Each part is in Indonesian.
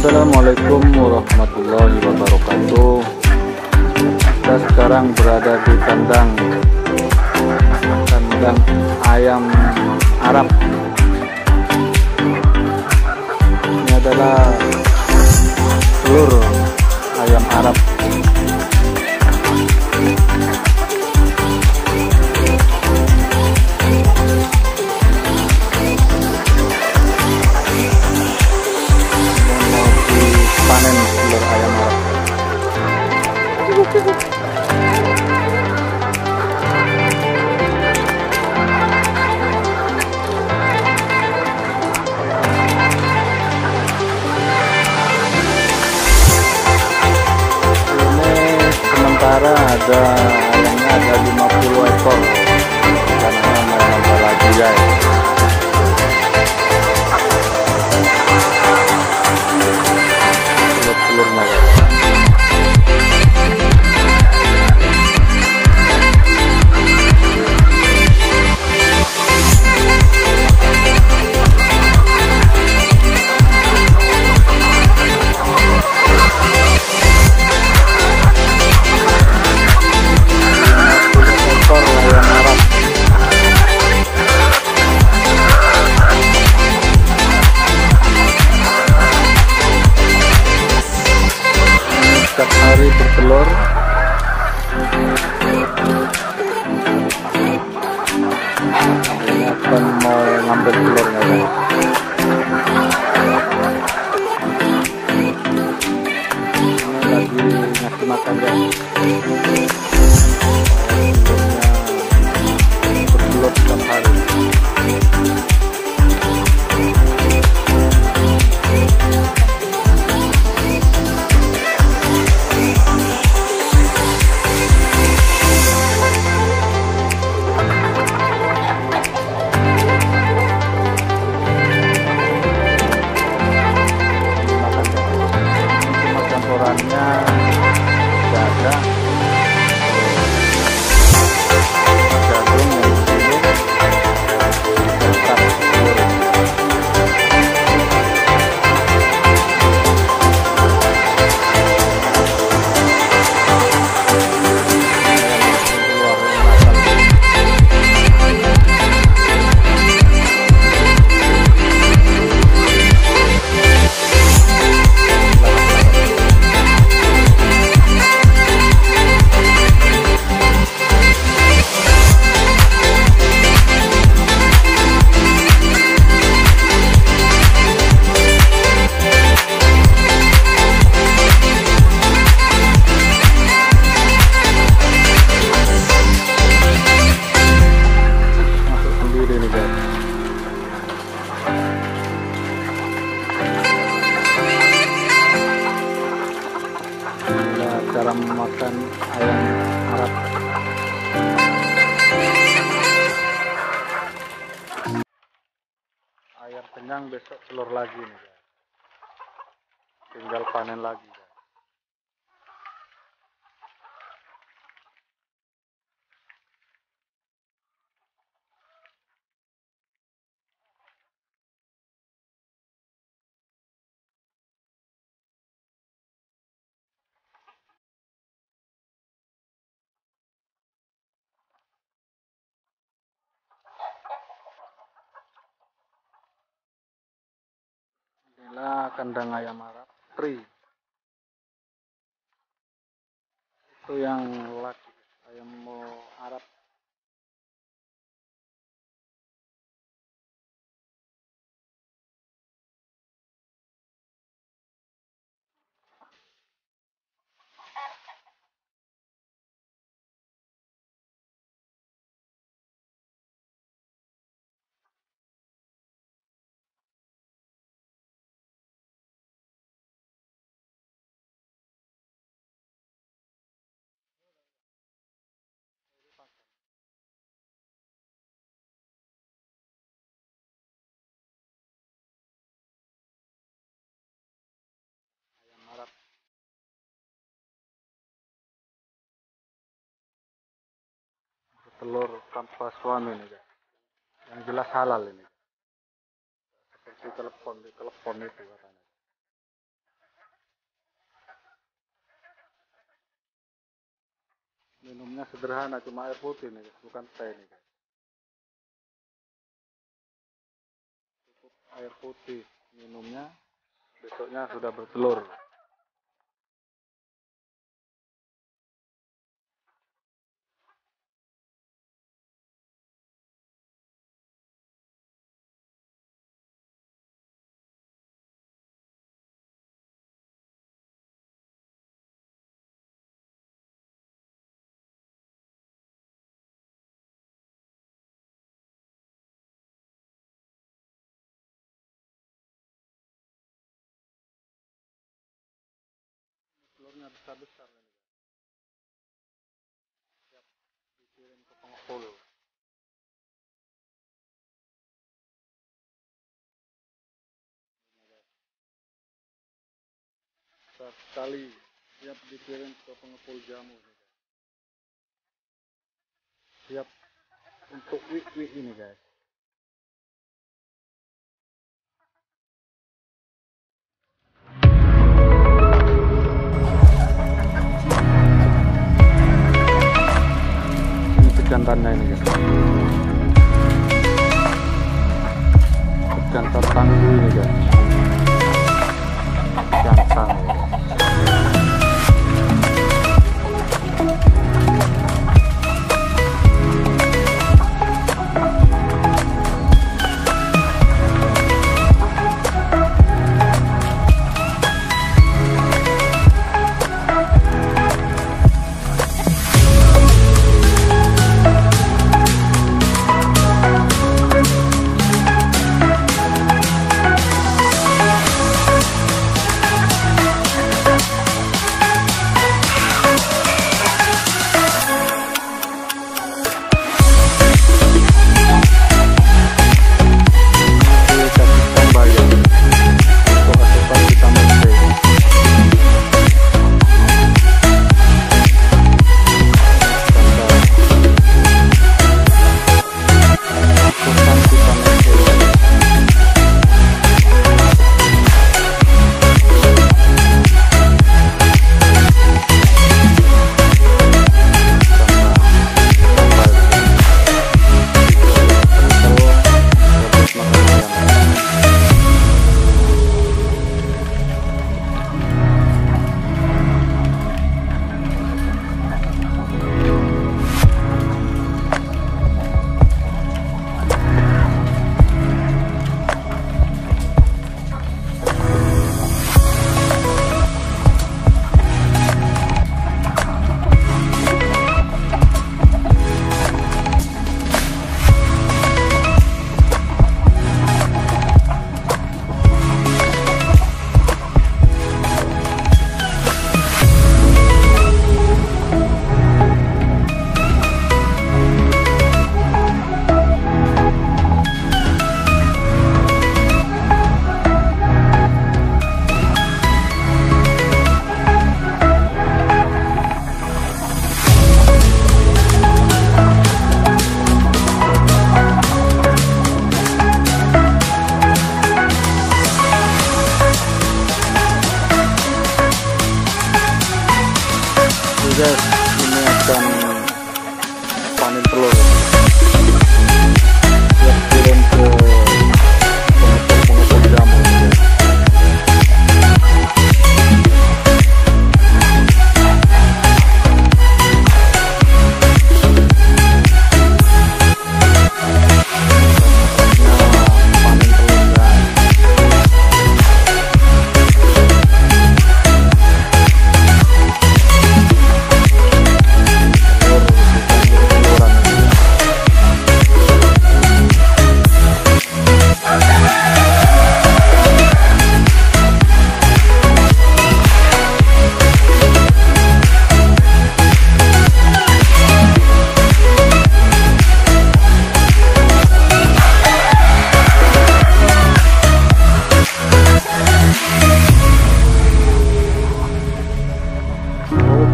Assalamualaikum warahmatullahi wabarakatuh. Kita sekarang berada di kandang ayam Arab. Ini adalah telur ayam Arab. Ada 50 ekor karena menambah lagi guys. Bertelur ini akan mau ngambil telurnya guys. Lagi ngasih makan guys. Bertelur setiap hari. Cara memakan ayam Arab. Ayam kenyang, besok telur lagi nih guys. Tinggal panen lagi guys. Inilah kandang ayam Arab Tri. Itu yang laki ayam Arab. Telur tanpa suami ini guys, yang jelas halal ini. Seperti telepon itu katanya. Minumnya sederhana, cuma air putih nih, bukan teh nih guys. Cukup air putih minumnya, besoknya sudah bertelur. Telurnya besar-besar kan guys. Siap dikirim ke pengepul. Besar sekali. Siap dikirim ke pengepul jamu nih guys. Siap untuk wik-wik ini guys. Jantannya ini guys, jantan tangguh ini guys, jantan guys, ini akan panen telur. Siap kirim ke pengepul jamu.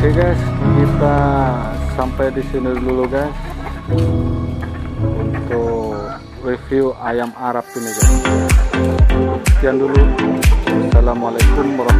Oke guys, kita sampai di sini dulu guys untuk review ayam Arab ini guys. Sekian dulu. Assalamualaikum warahmatullahi wabarakatuh.